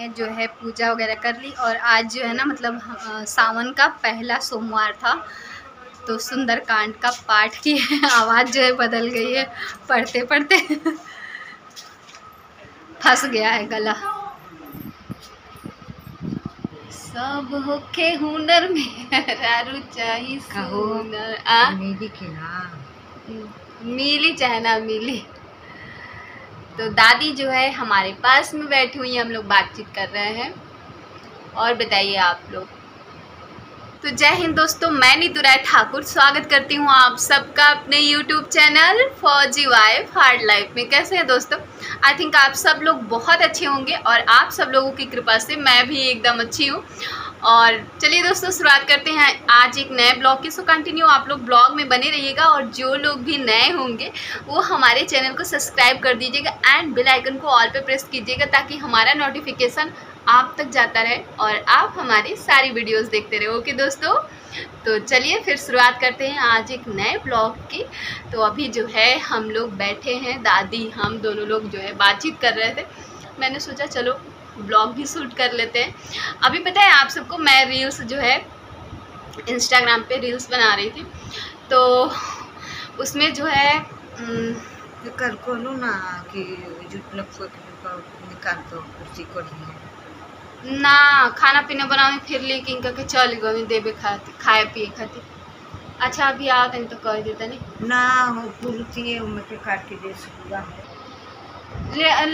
जो है पूजा वगैरह कर ली। और आज जो है ना मतलब सावन का पहला सोमवार था, तो सुंदरकांड का पाठ की आवाज़ जो है बदल गई है, पढ़ते पढ़ते फंस गया है गला। सब होके हुनर मेरा रुचाई हुनर आ मेरी मिली चाहे ना मिली। तो दादी जो है हमारे पास में बैठी हुई, हम लोग बातचीत कर रहे हैं। और बताइए आप लोग। तो जय हिंद दोस्तों, मैं नीतू राय ठाकुर स्वागत करती हूँ आप सबका अपने YouTube चैनल फौजी वाइफ हार्ड लाइफ में। कैसे हैं दोस्तों? आई थिंक आप सब लोग बहुत अच्छे होंगे और आप सब लोगों की कृपा से मैं भी एकदम अच्छी हूँ। और चलिए दोस्तों शुरुआत करते हैं आज एक नए ब्लॉग की। सो कंटिन्यू आप लोग ब्लॉग में बने रहिएगा और जो लोग भी नए होंगे वो हमारे चैनल को सब्सक्राइब कर दीजिएगा एंड बेल आइकन को ऑल पे प्रेस कीजिएगा ताकि हमारा नोटिफिकेशन आप तक जाता रहे और आप हमारी सारी वीडियोस देखते रहे। ओके दोस्तों, तो चलिए फिर शुरुआत करते हैं आज एक नए ब्लॉग की। तो अभी जो है हम लोग बैठे हैं, दादी हम दोनों लोग जो है बातचीत कर रहे थे। मैंने सोचा चलो ब्लॉग भी शूट कर लेते हैं। अभी पता है आप सबको मैं रील्स जो है इंस्टाग्राम पे रील्स बना रही थी, तो उसमें जो है कर को लो ना कि निकाल दो कुर्सी को ना खाना पीना बनावे फिर लेकिन करके चल गए देवे खाते खाए पिए खाते। अच्छा अभी आ गए तो कर देता नहीं ना हो कुर्सी उम्र के काट के दे सकूँगा।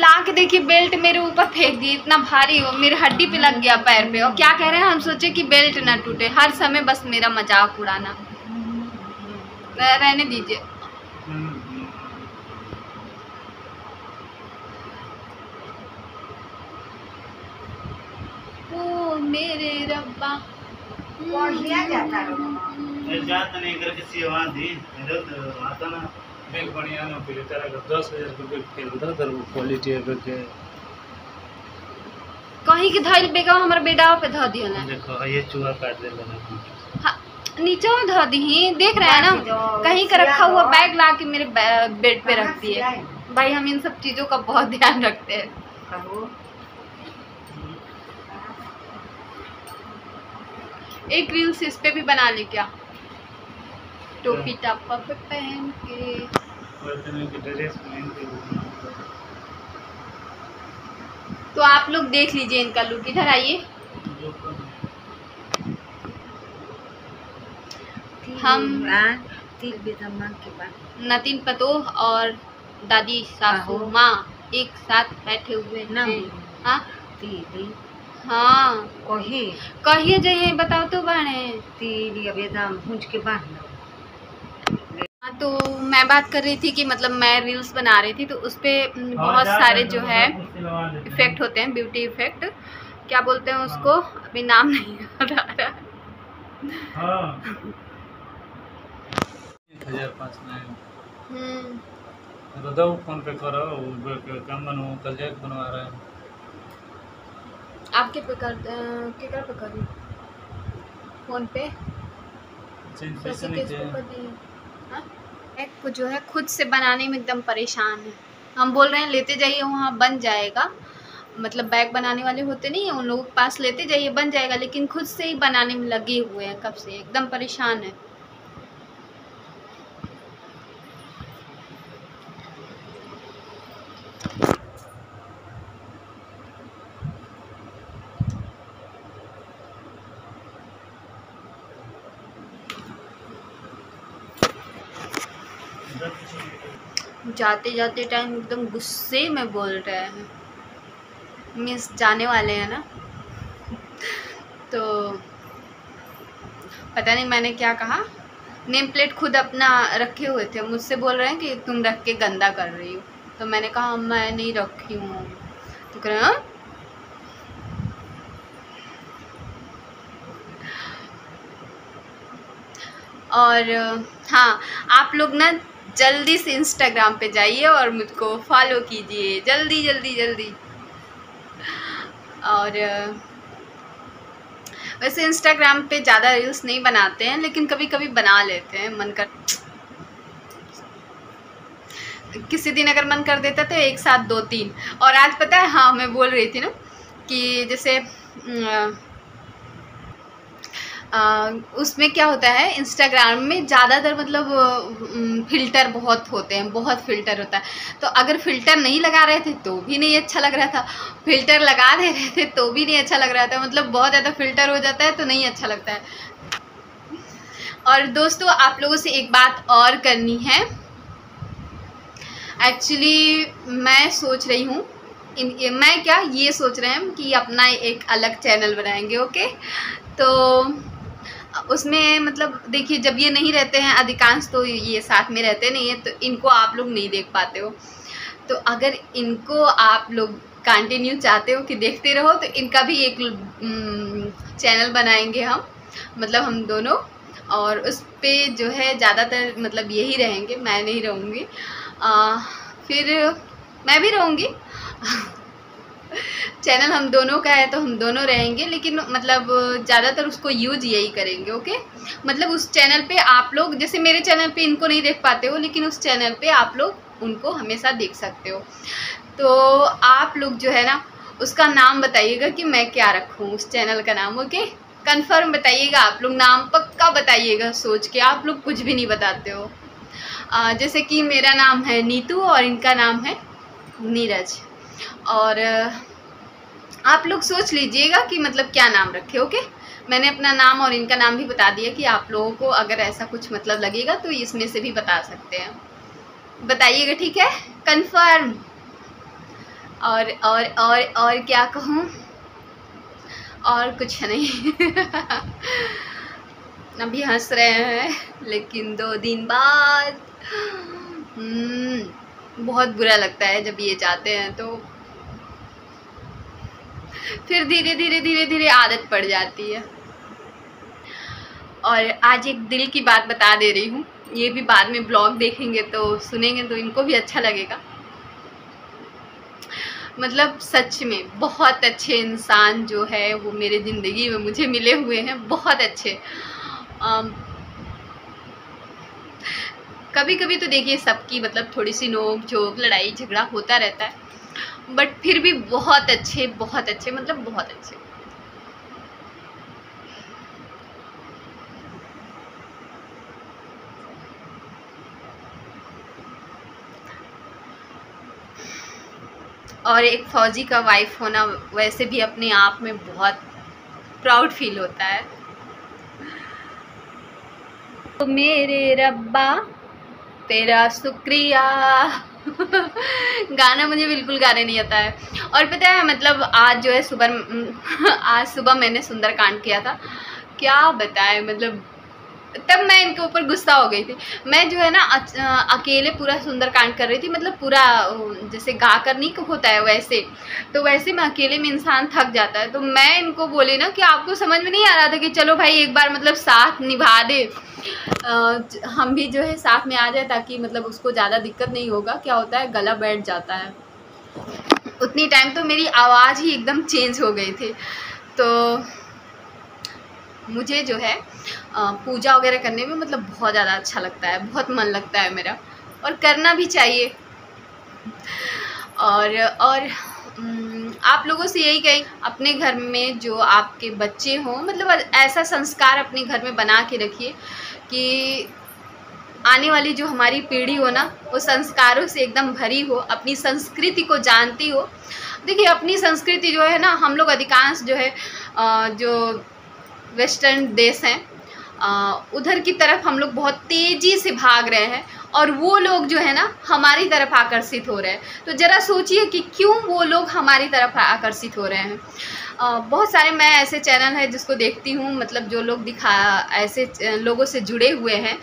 ला के देखिए बेल्ट मेरे ऊपर फेंक दी, इतना भारी हो मेरे हड्डी पे लग गया पैर पे। और क्या कह रहे हैं हम सोचे कि बेल्ट ना टूटे, हर समय बस मेरा मजाक उड़ाना। रहने दीजिए। ओ मेरे रब्बा कौन दिया जाता है एक बढ़िया ना फिर तेरा का 10,000 रुपये खेल उधर उधर वो क्वालिटी है के कहीं के धइल बेगा हमर बेटाओ पे ध दियो ना। देखो ये चूहा काट दे लगा हां नीचे में ध दी ही देख रहा है ना, कहीं का रखा हुआ बैग ला के मेरे बेड पे रख दिए। भाई हम इन सब चीजों का बहुत ध्यान रखते हैं। एक रील्स इस पे भी बना ले क्या टोपी टापा पे पहन के ड्रेस पहन के। तो आप लोग देख लीजिए इनका लुक। इधर आइए, हम नतीन पतोह और दादी सासू माँ एक साथ बैठे हुए हैं। हाँ कही कहिए जाइए बताओ तो बने तीन अबेदम पूछ के बन। तो मैं बात कर रही थी कि मतलब मैं रील्स बना रही थी, तो उस पर बहुत सारे जो है इफ़ेक्ट होते हैं, ब्यूटी इफ़ेक्ट क्या बोलते हैं उसको, अभी नाम नहीं याद आ रहा। आपके पे कर फोन पे को जो है खुद से बनाने में एकदम परेशान है। हम बोल रहे हैं लेते जाइए वहाँ बन जाएगा, मतलब बैग बनाने वाले होते नहीं है उन लोगों के पास, लेते जाइए बन जाएगा, लेकिन खुद से ही बनाने में लगे हुए हैं कब से, एकदम परेशान है। जाते जाते टाइम एकदम गुस्से में बोल रहे हैं, मिस जाने वाले हैं ना। तो पता नहीं मैंने क्या कहा, नेम प्लेट खुद अपना रखे हुए थे, मुझसे बोल रहे हैं कि तुम रख के गंदा कर रही हो। तो मैंने कहा मैं नहीं रखी हूँ। तो कह रहे हैं और हाँ आप लोग ना जल्दी से इंस्टाग्राम पे जाइए और मुझको फॉलो कीजिए जल्दी जल्दी जल्दी। और वैसे इंस्टाग्राम पे ज़्यादा रील्स नहीं बनाते हैं, लेकिन कभी कभी बना लेते हैं मन कर, किसी दिन अगर मन कर देता तो एक साथ 2-3। और आज पता है हाँ मैं बोल रही थी ना कि जैसे उसमें क्या होता है, इंस्टाग्राम में ज़्यादातर मतलब फ़िल्टर बहुत होते हैं, बहुत फ़िल्टर होता है। तो अगर फ़िल्टर नहीं लगा रहे थे तो भी नहीं अच्छा लग रहा था, फ़िल्टर लगा दे रहे थे तो भी नहीं अच्छा लग रहा था, मतलब बहुत ज़्यादा फ़िल्टर हो जाता है तो नहीं अच्छा लगता है। और दोस्तों आप लोगों से एक बात और करनी है, एक्चुअली मैं सोच रही हूँ, मैं क्या ये सोच रहे हैं कि अपना एक अलग चैनल बनाएंगे। ओके, तो उसमें मतलब देखिए जब ये नहीं रहते हैं अधिकांश, तो ये साथ में रहते नहीं हैं, तो इनको आप लोग नहीं देख पाते हो। तो अगर इनको आप लोग कंटिन्यू चाहते हो कि देखते रहो तो इनका भी एक चैनल बनाएंगे हम, मतलब हम दोनों, और उस पर जो है ज़्यादातर मतलब यही रहेंगे, मैं नहीं रहूँगी, फिर मैं भी रहूँगी चैनल हम दोनों का है तो हम दोनों रहेंगे, लेकिन मतलब ज़्यादातर उसको यूज यही करेंगे। ओके, मतलब उस चैनल पे आप लोग, जैसे मेरे चैनल पे इनको नहीं देख पाते हो, लेकिन उस चैनल पे आप लोग उनको हमेशा देख सकते हो। तो आप लोग जो है ना उसका नाम बताइएगा कि मैं क्या रखूँ उस चैनल का नाम। ओके, कन्फर्म बताइएगा आप लोग, नाम पक्का बताइएगा सोच के, आप लोग कुछ भी नहीं बताते हो। जैसे कि मेरा नाम है नीतू और इनका नाम है नीरज, और आप लोग सोच लीजिएगा कि मतलब क्या नाम रखे। ओके, मैंने अपना नाम और इनका नाम भी बता दिया कि आप लोगों को अगर ऐसा कुछ मतलब लगेगा तो इसमें से भी बता सकते हैं, बताइएगा, ठीक है, कंफर्म। और क्या कहूँ, और कुछ नहीं अभी हंस रहे हैं लेकिन 2 दिन बाद बहुत बुरा लगता है जब ये जाते हैं, तो फिर धीरे धीरे धीरे धीरे आदत पड़ जाती है। और आज एक दिल की बात बता दे रही हूँ, ये भी बाद में ब्लॉग देखेंगे तो सुनेंगे तो इनको भी अच्छा लगेगा। मतलब सच में बहुत अच्छे इंसान जो है वो मेरे ज़िंदगी में मुझे मिले हुए हैं, बहुत अच्छे। कभी कभी तो देखिए सबकी मतलब थोड़ी सी नोक झोंक लड़ाई झगड़ा होता रहता है, बट फिर भी बहुत अच्छे, बहुत अच्छे, मतलब बहुत अच्छे। और एक फौजी का वाइफ होना वैसे भी अपने आप में बहुत प्राउड फील होता है। तो मेरे रब्बा तेरा शुक्रिया गाना मुझे बिल्कुल गाने नहीं आता है। और पता है मतलब आज जो है आज सुबह मैंने सुंदरकांड किया था, क्या बताएं, मतलब तब मैं इनके ऊपर गुस्सा हो गई थी। मैं जो है ना अकेले पूरा सुंदरकांड कर रही थी, मतलब पूरा जैसे गा कर नहीं होता है वैसे, तो वैसे मैं अकेले में इंसान थक जाता है। तो मैं इनको बोली ना कि आपको समझ में नहीं आ रहा था कि चलो भाई एक बार मतलब साथ निभा दे, हम भी जो है साथ में आ जाए ताकि मतलब उसको ज़्यादा दिक्कत नहीं होगा। क्या होता है गला बैठ जाता है, उतनी टाइम तो मेरी आवाज़ ही एकदम चेंज हो गई थी। तो मुझे जो है पूजा वगैरह करने में मतलब बहुत ज़्यादा अच्छा लगता है, बहुत मन लगता है मेरा, और करना भी चाहिए। और आप लोगों से यही कहें अपने घर में जो आपके बच्चे हों, मतलब ऐसा संस्कार अपने घर में बना के रखिए कि आने वाली जो हमारी पीढ़ी हो ना वो संस्कारों से एकदम भरी हो, अपनी संस्कृति को जानती हो। देखिए अपनी संस्कृति जो है ना, हम लोग अधिकांश जो है जो वेस्टर्न देश हैं उधर की तरफ हम लोग बहुत तेज़ी से भाग रहे हैं, और वो लोग जो है ना हमारी तरफ आकर्षित हो रहे हैं। तो ज़रा सोचिए कि क्यों वो लोग हमारी तरफ आकर्षित हो रहे हैं। बहुत सारे मैं ऐसे चैनल हैं जिसको देखती हूँ, मतलब जो लोग ऐसे लोगों से जुड़े हुए हैं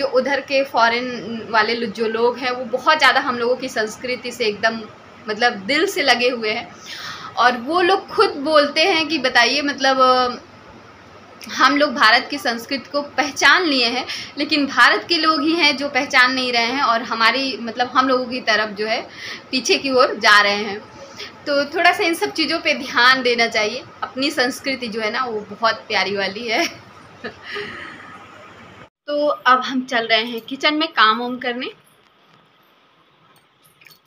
जो उधर के फॉरेन वाले जो लोग हैं वो बहुत ज़्यादा हम लोगों की संस्कृति से एकदम मतलब दिल से लगे हुए हैं। और वो लोग खुद बोलते हैं कि बताइए मतलब हम लोग भारत की संस्कृति को पहचान लिए हैं, लेकिन भारत के लोग ही हैं जो पहचान नहीं रहे हैं और हमारी मतलब हम लोगों की तरफ जो है पीछे की ओर जा रहे हैं। तो थोड़ा सा इन सब चीज़ों पे ध्यान देना चाहिए, अपनी संस्कृति जो है ना वो बहुत प्यारी वाली है तो अब हम चल रहे हैं किचन में काम वाम करने।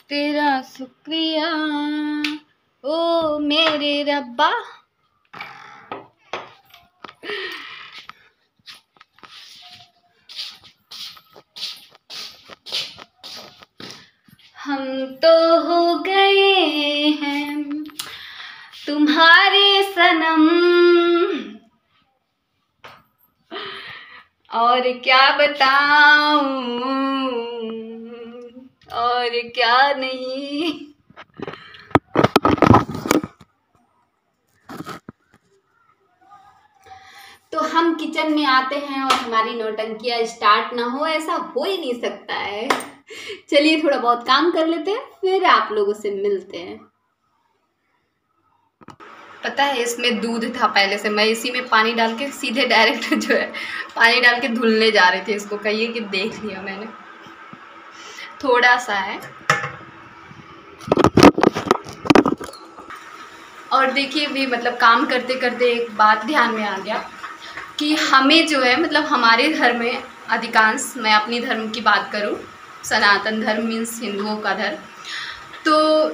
तेरा शुक्रिया ओ मेरे रब्बा। हम तो हो गए हैं तुम्हारे सनम, और क्या बताऊं और क्या नहीं। तो हम किचन में आते हैं और हमारी नौटंकियां स्टार्ट ना हो, ऐसा हो ही नहीं सकता है। चलिए थोड़ा बहुत काम कर लेते हैं, फिर आप लोगों से मिलते हैं। पता है इसमें दूध था पहले से, मैं इसी में पानी डाल के सीधे डायरेक्ट जो है पानी डाल के धुलने जा रही थी इसको। कहिए कि देख लिया मैंने, थोड़ा सा है। और देखिए भी मतलब काम करते करते एक बात ध्यान में आ गया कि हमें जो है मतलब हमारे घर में अधिकांश, मैं अपनी धर्म की बात करूं, सनातन धर्म मीन्स हिंदुओं का धर्म, तो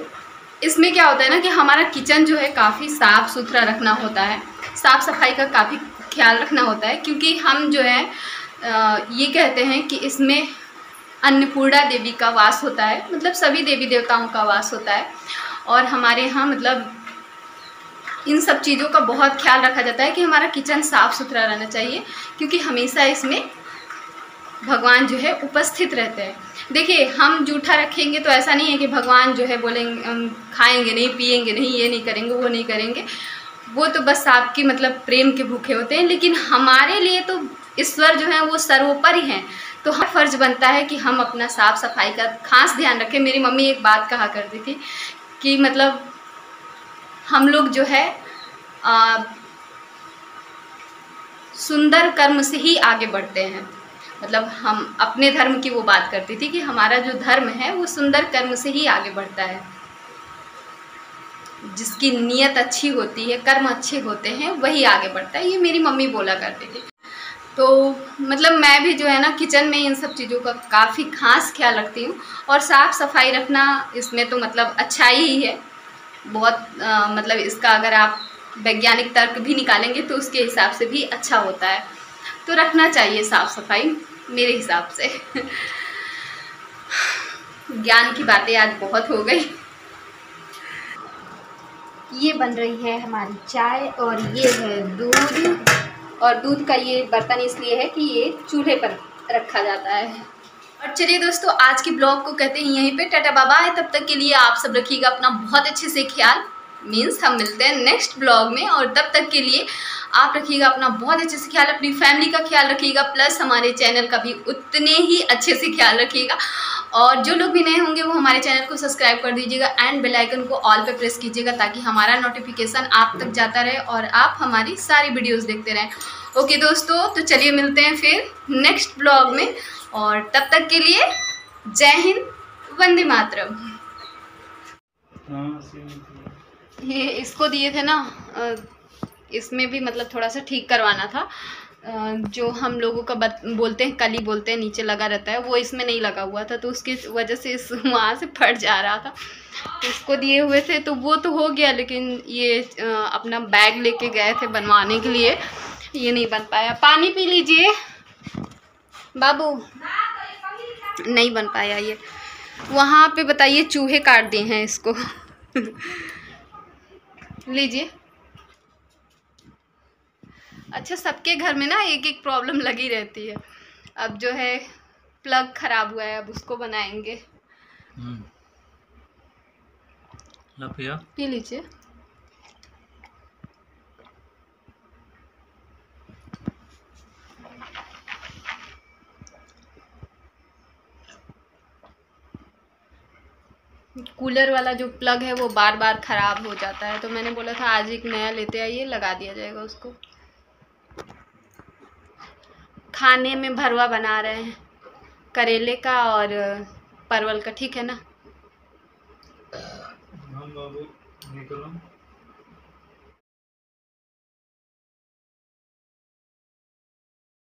इसमें क्या होता है ना कि हमारा किचन जो है काफ़ी साफ़ सुथरा रखना होता है, साफ़ सफाई का काफ़ी ख्याल रखना होता है, क्योंकि हम जो है ये कहते हैं कि इसमें अन्नपूर्णा देवी का वास होता है, मतलब सभी देवी देवताओं का वास होता है। और हमारे यहाँ मतलब इन सब चीज़ों का बहुत ख्याल रखा जाता है कि हमारा किचन साफ़ सुथरा रहना चाहिए, क्योंकि हमेशा इसमें भगवान जो है उपस्थित रहते हैं। देखिए हम जूठा रखेंगे तो ऐसा नहीं है कि भगवान जो है बोलेंगे खाएंगे नहीं, पिएंगे नहीं, ये नहीं करेंगे, वो नहीं करेंगे, वो तो बस आपकी मतलब प्रेम के भूखे होते हैं। लेकिन हमारे लिए तो ईश्वर जो है वो सर्वोपरि हैं, तो हमारा फर्ज बनता है कि हम अपना साफ़ सफाई का खास ध्यान रखें। मेरी मम्मी एक बात कहा करती थी कि मतलब हम लोग जो है सुंदर कर्म से ही आगे बढ़ते हैं, मतलब हम अपने धर्म की वो बात करती थी कि हमारा जो धर्म है वो सुंदर कर्म से ही आगे बढ़ता है। जिसकी नीयत अच्छी होती है, कर्म अच्छे होते हैं, वही आगे बढ़ता है, ये मेरी मम्मी बोला करती थी। तो मतलब मैं भी जो है ना किचन में इन सब चीज़ों का काफ़ी खास ख्याल रखती हूँ। और साफ़ सफाई रखना इसमें तो मतलब अच्छा ही है बहुत, मतलब इसका अगर आप वैज्ञानिक तर्क भी निकालेंगे तो उसके हिसाब से भी अच्छा होता है, तो रखना चाहिए साफ़ सफाई मेरे हिसाब से। ज्ञान की बातें आज बहुत हो गई। ये बन रही है हमारी चाय और ये है दूध, और दूध का ये बर्तन इसलिए है कि ये चूल्हे पर रखा जाता है। और चलिए दोस्तों आज की ब्लॉग को कहते हैं यहीं पे टाटा बाय। तब तक के लिए आप सब रखिएगा अपना बहुत अच्छे से ख्याल, मीन्स हम मिलते हैं नेक्स्ट ब्लॉग में। और तब तक के लिए आप रखिएगा अपना बहुत अच्छे से ख्याल, अपनी फैमिली का ख्याल रखिएगा, प्लस हमारे चैनल का भी उतने ही अच्छे से ख्याल रखिएगा। और जो लोग भी नए होंगे वो हमारे चैनल को सब्सक्राइब कर दीजिएगा एंड बेल आइकन को ऑल पे प्रेस कीजिएगा, ताकि हमारा नोटिफिकेशन आप तक जाता रहे और आप हमारी सारी वीडियोस देखते रहें। ओके दोस्तों, तो चलिए मिलते हैं फिर नेक्स्ट ब्लॉग में, और तब तक के लिए जय हिंद, वंदे मातरम। ये इसको दिए थे ना, इसमें भी मतलब थोड़ा सा ठीक करवाना था, जो हम लोगों का बोलते हैं कली बोलते हैं, नीचे लगा रहता है, वो इसमें नहीं लगा हुआ था, तो उसकी वजह से इस वहाँ से फट जा रहा था, तो इसको दिए हुए थे। तो वो तो हो गया, लेकिन ये अपना बैग लेके गए थे बनवाने के लिए, ये नहीं बन पाया। पानी पी लीजिए बाबू, नहीं बन पाया ये। वहाँ पे बताइए चूहे काट दिए हैं इसको। लीजिए। अच्छा, सबके घर में ना एक एक प्रॉब्लम लगी रहती है। अब जो है प्लग खराब हुआ है, अब उसको बनाएंगे। पी लीजिए। कूलर वाला जो प्लग है वो बार बार ख़राब हो जाता है, तो मैंने बोला था आज एक नया लेते आइए, लगा दिया जाएगा उसको। खाने में भरवा बना रहे हैं करेले का और परवल का, ठीक है ना।